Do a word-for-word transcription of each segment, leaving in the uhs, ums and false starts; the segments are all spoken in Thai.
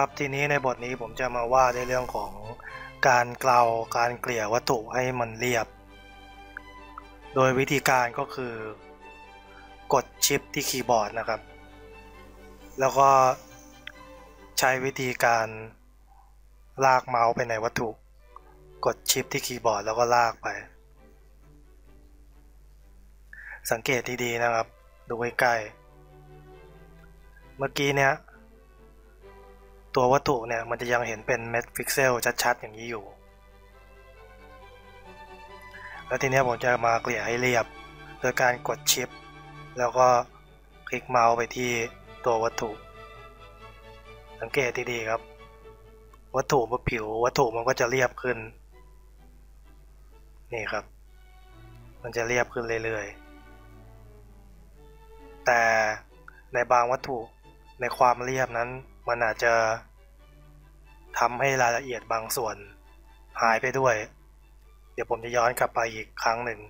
ครับทีนี้ในบทนี้ผมจะมาว่าในเรื่องของการเกลาการเกลี่ยวัตถุให้มันเรียบโดยวิธีการก็คือกดชิปที่คีย์บอร์ดนะครับแล้วก็ใช้วิธีการลากเมาส์ไปในวัตถุกดชิปที่คีย์บอร์ดแล้วก็ลากไปสังเกตดีๆนะครับดูใกล้ๆเมื่อกี้เนี่ยตัววัตถุเนี่ยมันจะยังเห็นเป็นเม็ดพิกเซลชัดๆอย่างนี้อยู่แล้วทีนี้ผมจะมาเกลี่ยให้เรียบโดยการกดชิปแล้วก็คลิกเมาส์ไปที่ตัววัตถุสังเกตดีๆครับวัตถุบนผิววัตถุมันก็จะเรียบขึ้นนี่ครับมันจะเรียบขึ้นเรื่อยๆแต่ในบางวัตถุในความเรียบนั้นมันอาจจะทำให้รายละเอียดบางส่วนหายไปด้วยเดี๋ยวผมจะย้อนกลับไปอีกครั้งหนึ่ง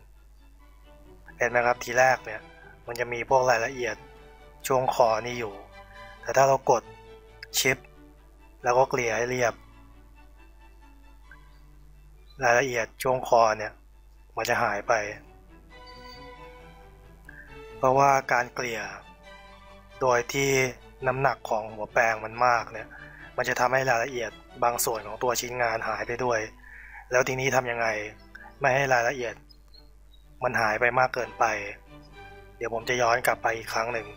เห็นไหมครับทีแรกเนี่ยมันจะมีพวกรายละเอียดช่วงคอนี่อยู่แต่ถ้าเรากดชิปแล้วก็เกลี่ยให้เรียบรายละเอียดช่วงคอเนี่ยมันจะหายไปเพราะว่าการเกลี่ยโดยที่น้ำหนักของหัวแปรงมันมากเนี่ยมันจะทำให้รายละเอียดบางส่วนของตัวชิ้นงานหายไปด้วยแล้วทีนี้ทำยังไงไม่ให้รายละเอียดมันหายไปมากเกินไปเดี๋ยวผมจะย้อนกลับไปอีกครั้งหนึ่ง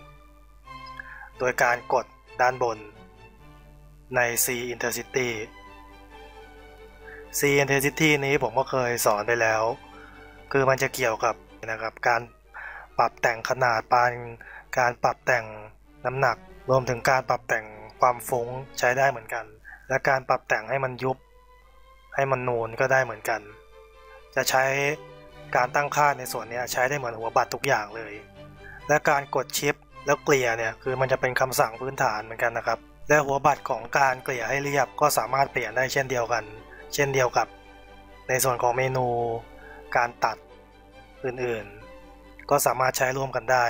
โดยการกดด้านบนใน C Intensity C Intensity นี้ผมก็เคยสอนไปแล้วคือมันจะเกี่ยวกับนะครับการปรับแต่งขนาดปานการปรับแต่งน้ำหนักรวมถึงการปรับแต่งความฟุ้งใช้ได้เหมือนกันและการปรับแต่งให้มันยุบให้มันนูนก็ได้เหมือนกันจะใช้การตั้งค่าในส่วนนี้ใช้ได้เหมือนหัวบัตรทุกอย่างเลยและการกดชิปแล้วเกลี่ยเนี่ยคือมันจะเป็นคำสั่งพื้นฐานเหมือนกันนะครับและหัวบัตรของการเกลี่ยให้เรียบก็สามารถเปลี่ยนได้เช่นเดียวกันเช่นเดียวกับในส่วนของเมนูการตัดอื่นๆก็สามารถใช้ร่วมกันได้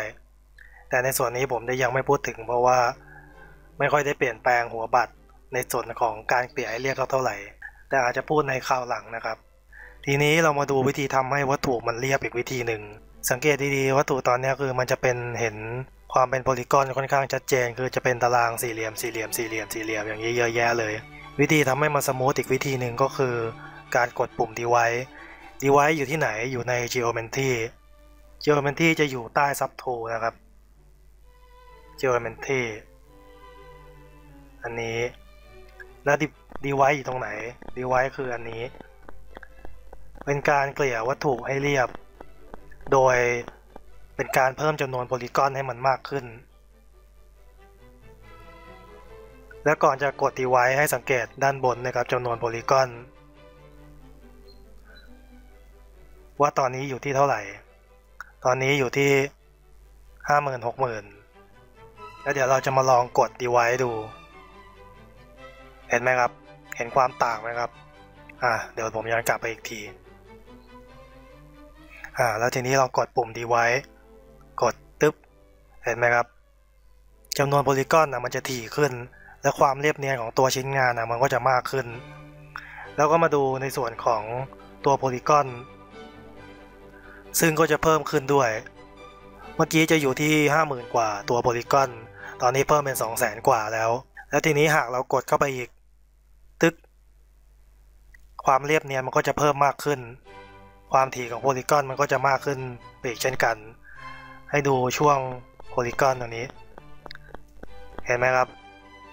แต่ในส่วนนี้ผมได้ยังไม่พูดถึงเพราะว่าไม่ค่อยได้เปลี่ยนแปลงหัวบัตรในส่วนของการเกลี่ยให้เรียบเท่าไหร่แต่อาจจะพูดในคราวหลังนะครับทีนี้เรามาดูวิธีทำให้วัตถุมันเรียบอีกวิธีหนึ่งสังเกตดีๆวัตถุตอนนี้คือมันจะเป็นเห็นความเป็นโพลีกอนค่อนข้างชัดเจนคือจะเป็นตารางสี่เหลี่ยมสี่เหลี่ยมสี่เหลี่ยมสี่เหลี่ยมอย่างนี้เยอะแยะเลยวิธีทำให้มันสมูทอีกวิธีหนึ่งก็คือการกดปุ่ม Device Device อยู่ที่ไหนอยู่ใน Geometry Geometry จะอยู่ใต้ Subtool นะครับ Geometry อันนี้แล้ว Device อยู่ตรงไหน Device คืออันนี้เป็นการเกลี่ยวัตถุให้เรียบโดยเป็นการเพิ่มจำนวนโพลีกอนให้มันมากขึ้นและก่อนจะกดดีไว้ให้สังเกตด้านบนนะครับจำนวนโพลีกอนว่าตอนนี้อยู่ที่เท่าไหร่ตอนนี้อยู่ที่ ห้าหมื่นหกพัน แล้วเดี๋ยวเราจะมาลองกดดีไว้ดูเห็นไหมครับเห็นความต่างไหมครับอ่ะเดี๋ยวผมย้อนกลับไปอีกทีอ่าแล้วทีนี้เรากดปุ่มดีไว้กดตึ๊บเห็นไหมครับจำนวนโพลีกอนนะมันจะถี่ขึ้นและความเรียบเนียนของตัวชิ้นงานนะมันก็จะมากขึ้นแล้วก็มาดูในส่วนของตัวโพลีกอนซึ่งก็จะเพิ่มขึ้นด้วยเมื่อกี้จะอยู่ที่ ห้าหมื่น กว่าตัวโพลีกอนตอนนี้เพิ่มเป็น สองแสน กว่าแล้วแล้วทีนี้หากเรากดเข้าไปอีกตึ๊กความเรียบเนียนมันก็จะเพิ่มมากขึ้นความถี่ของโพลีกอนมันก็จะมากขึ้นไปอีกเช่นกันให้ดูช่วงโพลีกอนตรงนี้เห็นไหมครับ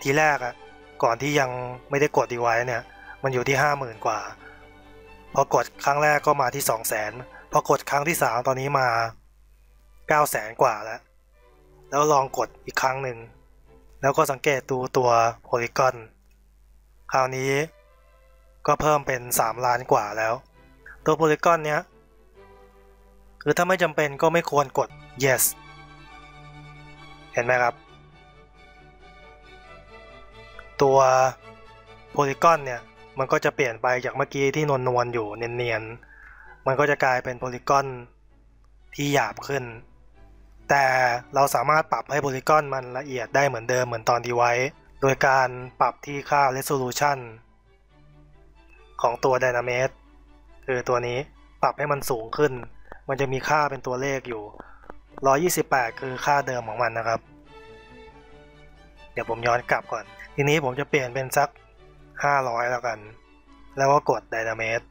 ทีแรกอะก่อนที่ยังไม่ได้กดดีไว้เนี่ยมันอยู่ที่ ห้าหมื่น กว่าพอกดครั้งแรกก็มาที่ สองแสน พอกดครั้งที่สามตอนนี้มา เก้าแสน กว่าแล้วแล้วลองกดอีกครั้งหนึ่งแล้วก็สังเกตดูตัวโพลีกอนคราวนี้ก็เพิ่มเป็นสามล้านกว่าแล้วตัวโพลีกอนเนี้ยคือถ้าไม่จำเป็นก็ไม่ควรกด yes เห็นไหมครับตัวโพลีกอนเนี่ยมันก็จะเปลี่ยนไปจากเมื่อกี้ที่นวลนวลอยู่เนียนๆมันก็จะกลายเป็นโพลีกอนที่หยาบขึ้นแต่เราสามารถปรับให้โพลีกอนมันละเอียดได้เหมือนเดิมเหมือนตอนดีไว้ โดยการปรับที่ค่า Resolution ของตัว Dynamate คือตัวนี้ปรับให้มันสูงขึ้นมันจะมีค่าเป็นตัวเลขอยู่หนึ่งร้อยยี่สิบแปดคือค่าเดิมของมันนะครับเดี๋ยวผมย้อนกลับก่อนทีนี้ผมจะเปลี่ยนเป็นสักห้าร้อยแล้วกันแล้วก็กด Dynamate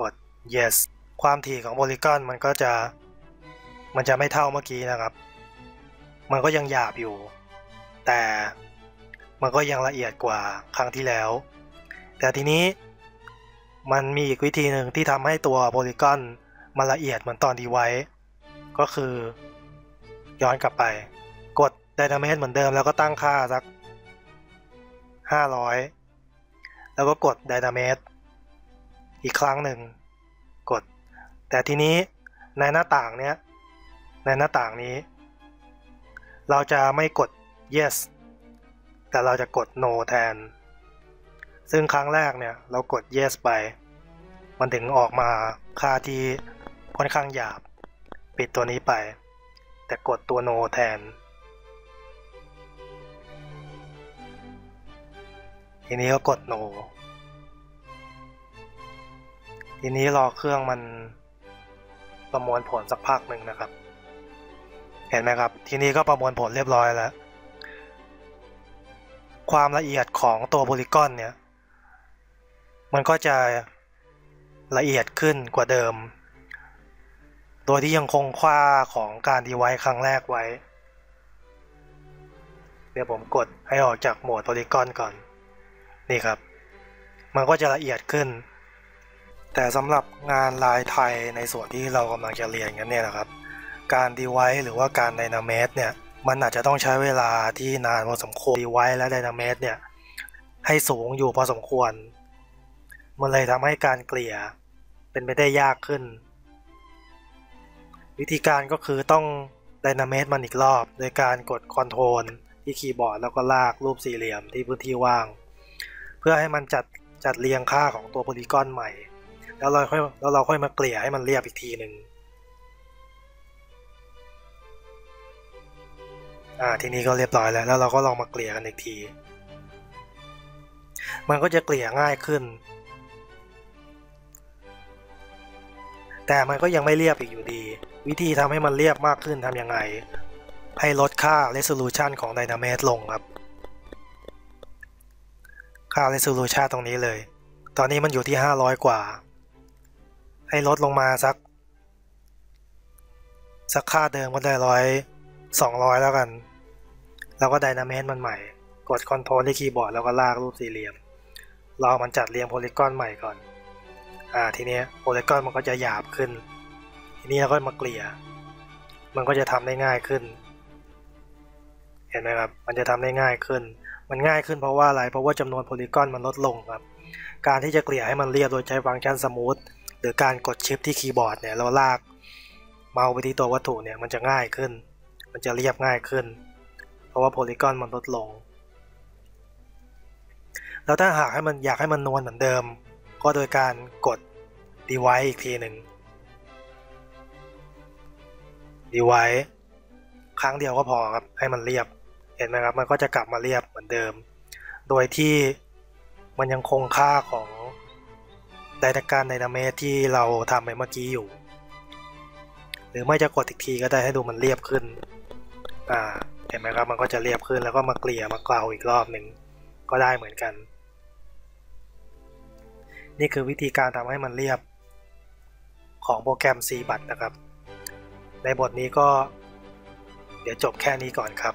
กด Yes ความถี่ของโพลีกอนมันก็จะมันจะไม่เท่าเมื่อกี้นะครับมันก็ยังหยาบอยู่แต่มันก็ยังละเอียดกว่าครั้งที่แล้วแต่ทีนี้มันมีอีกวิธีหนึ่งที่ทำให้ตัวโพลีกอนมันละเอียดเหมือนตอนดีไว้ก็คือย้อนกลับไปกด Dynamate เหมือนเดิมแล้วก็ตั้งค่าสักห้าร้อยแล้วก็กด Dynamate อีกครั้งหนึ่งกดแต่ทีนี้ในหน้าต่างเนี้ยในหน้าต่างนี้เราจะไม่กด yes แต่เราจะกด no แทนซึ่งครั้งแรกเนี่ยเรากด yes ไปมันถึงออกมาค่าที่ค่อนข้างหยาบปิดตัวนี้ไปแต่กดตัว no แทนทีนี้ก็กด no ทีนี้รอเครื่องมันประมวลผลสักพักหนึ่งนะครับเห็นไหมครับทีนี้ก็ประมวลผลเรียบร้อยแล้วความละเอียดของตัวโพลีกอนเนี่ยมันก็จะละเอียดขึ้นกว่าเดิมโดยที่ยังคงค่าของการดีไวซ์ครั้งแรกไว้เดี๋ยวผมกดให้ออกจากโหมดโพลีกอนก่อนนี่ครับมันก็จะละเอียดขึ้นแต่สำหรับงานลายไทยในส่วนที่เรากำลังจะเรียนกันเนี่ยนะครับการดีไวซ์หรือว่าการไดนาเมตเนี่ยมันอาจจะต้องใช้เวลาที่นานพอสมควรดีไวซ์และไดนาเมตเนี่ยให้สูงอยู่พอสมควรมันเลยทำให้การเกลี่ยเป็นไปได้ยากขึ้นวิธีการก็คือต้องไดนาเมตมันอีกรอบโดยการกดคอนโทรลที่คีย์บอร์ดแล้วก็ลากรูปสี่เหลี่ยมที่พื้นที่ว่างเพื่อให้มันจัดจัดเรียงค่าของตัวโพลีกอนใหม่แล้วเราค่อยแล้วเราค่อยมาเกลี่ยให้มันเรียบอีกทีหนึ่งอ่าทีนี้ก็เรียบร้อยแล้วแล้วเราก็ลองมาเกลี่ยกันอีกทีมันก็จะเกลี่ยง่ายขึ้นแต่มันก็ยังไม่เรียบอีกอยู่ดีวิธีทำให้มันเรียบมากขึ้นทำยังไงให้ลดค่า Resolution ของ Dynamate ลงครับค่า Resolution ตรงนี้เลยตอนนี้มันอยู่ที่ห้าร้อยกว่าให้ลดลงมาสักสักค่าเดิมก็ได้ร้อยสองร้อยแล้วกันแล้วก็ไดนาเมตมันใหม่กดคอนโทรลที่คีย์บอร์ดแล้วก็ลากรูปสี่เหลี่ยมรอมันจัดเรียงโพลีกอนใหม่ก่อนอ่าทีนี้โพลีกอนมันก็จะหยาบขึ้นทีนี้เราก็มาเกลี่ยมันก็จะทำได้ง่ายขึ้นเห็นไหมครับมันจะทำได้ง่ายขึ้นมันง่ายขึ้นเพราะว่าอะไรเพราะว่าจำนวนโพลีกอนมันลดลงครับการที่จะเกลี่ยให้มันเรียบโดยใช้ฟังก์ชันสมูทหรือการกดชิปที่คีย์บอร์ดเนี่ยเราลากเมาส์ไปที่ตัววัตถุเนี่ยมันจะง่ายขึ้นมันจะเรียบง่ายขึ้นเพราะว่าโพลีกอนมันลดลงแล้วถ้าหากให้มันอยากให้มันนวลเหมือนเดิมก็โดยการกด Device อีกทีหนึ่ง Device ครั้งเดียวก็พอครับให้มันเรียบเห็นไหมครับมันก็จะกลับมาเรียบเหมือนเดิมโดยที่มันยังคงค่าของไดการไดนาเมตที่เราทำไปเมื่อกี้อยู่หรือไม่จะกดอีกทีก็ได้ให้ดูมันเรียบขึ้นอ่าเห็นไหมครับมันก็จะเรียบขึ้นแล้วก็มาเกลี่ยมาเกลาอีกรอบหนึ่งก็ได้เหมือนกันนี่คือวิธีการทำให้มันเรียบของโปรแกรม ZBrush นะครับในบทนี้ก็เดี๋ยวจบแค่นี้ก่อนครับ